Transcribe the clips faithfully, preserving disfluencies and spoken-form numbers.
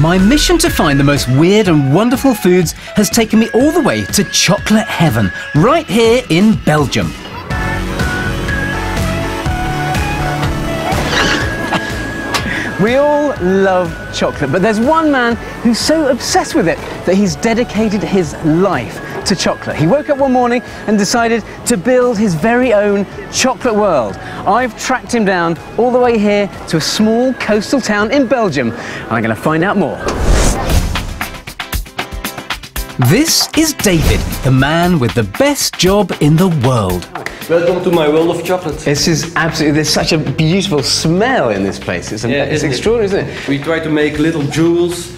My mission to find the most weird and wonderful foods has taken me all the way to Chocolate Heaven, right here in Belgium. We all love chocolate, but there's one man who's so obsessed with it that he's dedicated his life to chocolate. He woke up one morning and decided to build his very own chocolate world. I've tracked him down all the way here to a small coastal town in Belgium, and I'm going to find out more. This is David, the man with the best job in the world. Welcome to my world of chocolate. This is absolutely, there's such a beautiful smell in this place. It's, yeah, it's extraordinary, isn't it? We try to make little jewels,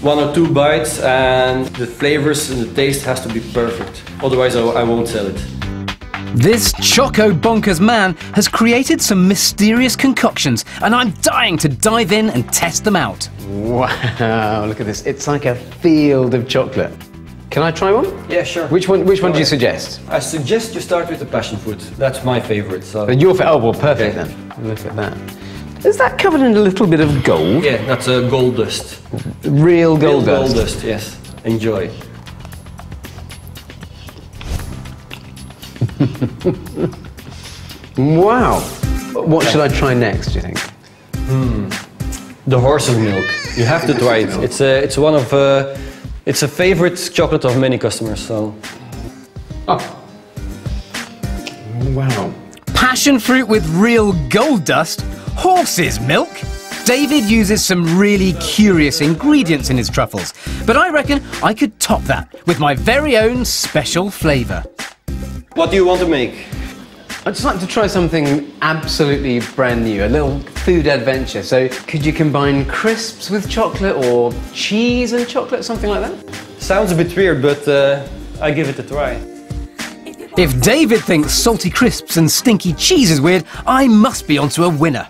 one or two bites, and the flavors and the taste has to be perfect. Otherwise, I, I won't sell it. This choco-bonkers man has created some mysterious concoctions, and I'm dying to dive in and test them out. Wow, look at this. It's like a field of chocolate. Can I try one? Yeah, sure. Which one? Which one do you suggest? I suggest you start with the passion fruit. That's my favourite. So. And your oh well, perfect okay. then. Look at that. Is that covered in a little bit of gold? Yeah, that's a uh, gold dust. Real gold Real dust. Gold dust. Yes. Enjoy. Wow. What should I try next? Do you think? Hmm. The horse's milk. You have to try it. It's a. Uh, it's one of. Uh, It's a favorite chocolate of many customers, so... Oh. Wow. Passion fruit with real gold dust? Horse's milk? David uses some really curious ingredients in his truffles, but I reckon I could top that with my very own special flavor. What do you want to make? I'd just like to try something absolutely brand new, a little food adventure. So could you combine crisps with chocolate or cheese and chocolate, something like that? Sounds a bit weird, but uh, I give it a try. If David thinks salty crisps and stinky cheese is weird, I must be onto a winner.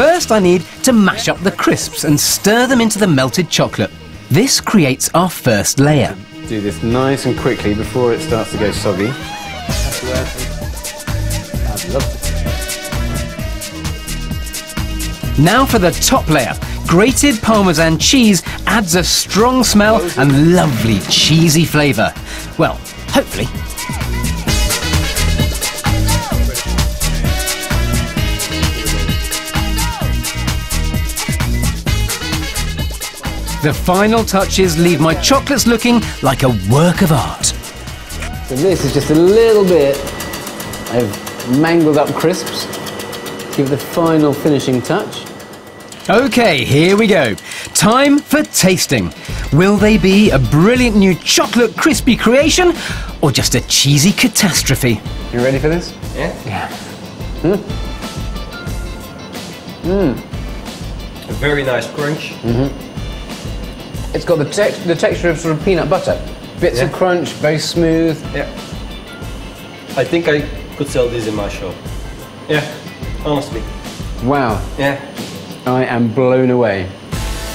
First, I need to mash up the crisps and stir them into the melted chocolate. This creates our first layer. Do this nice and quickly before it starts to go soggy. Now for the top layer. Grated Parmesan cheese adds a strong smell and lovely cheesy flavour. Well, hopefully. The final touches leave my chocolates looking like a work of art. So this is just a little bit of mangled up crisps to give the final finishing touch. Okay, here we go. Time for tasting. Will they be a brilliant new chocolate crispy creation or just a cheesy catastrophe? You ready for this? Yeah. Yeah. Mmm. Mmm. A very nice crunch. Mm-hmm. It's got the, tex the texture of sort of peanut butter. Bits yeah. of crunch, very smooth. Yeah. I think I could sell this in my shop. Yeah, honestly. Wow. Yeah. I am blown away.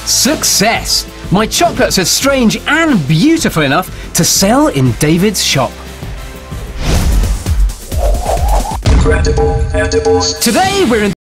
Success! My chocolates are strange and beautiful enough to sell in David's shop. Incredible edibles. Today we're in